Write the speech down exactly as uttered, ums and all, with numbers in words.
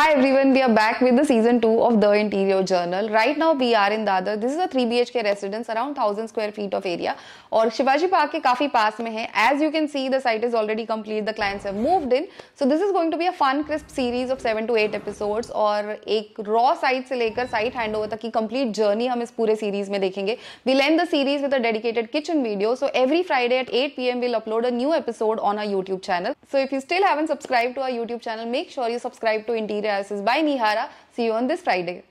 Hi everyone, we are back with the season two of The Interior Journal. Right now we are in Dadar. This is a three B H K residence, around one thousand square feet of area. और Shivaji park के काफी पास में है. As you can see, the site is already complete. The clients have moved in. So this is going to be a fun, crisp series of seven to eight episodes. और एक raw site से लेकर site handover तक की complete journey हम इस पूरे series में देखेंगे. We'll end the series with a dedicated kitchen video. So every Friday at eight P M we'll upload a new episode on our YouTube channel. So if you still haven't subscribed to our YouTube channel, make sure you subscribe to Interior by Nihara. See you on this Friday.